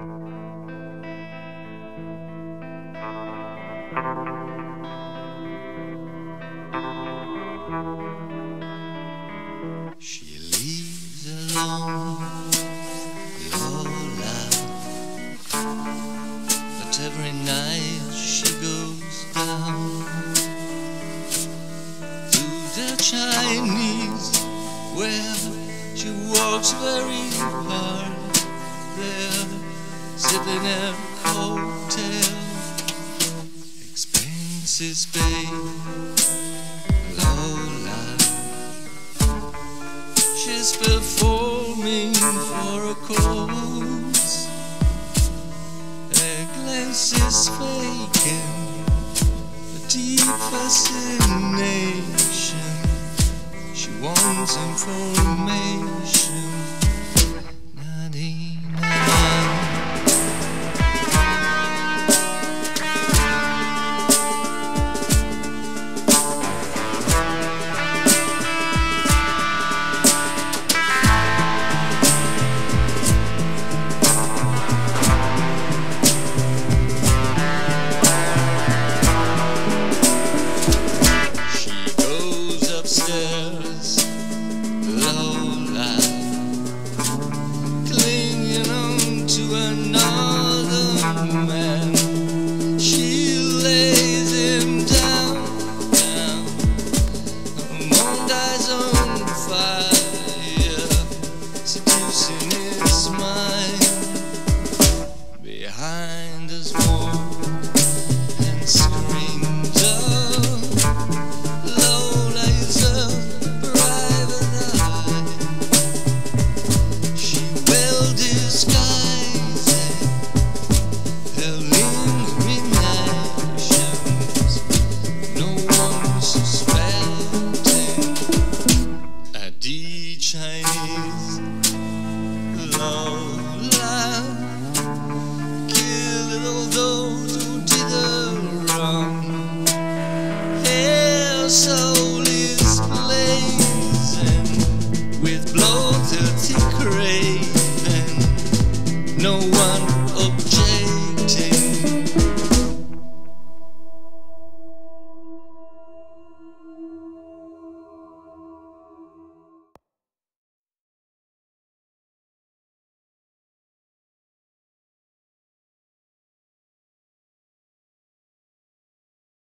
She leaves alone, Lola, but every night she goes down to the Chinese, where she walks very hard. There, sipping a cocktail, expenses paid, Lola. She's performing for a cause. Her glass is faking a deep fascination. She wants information. 'Cause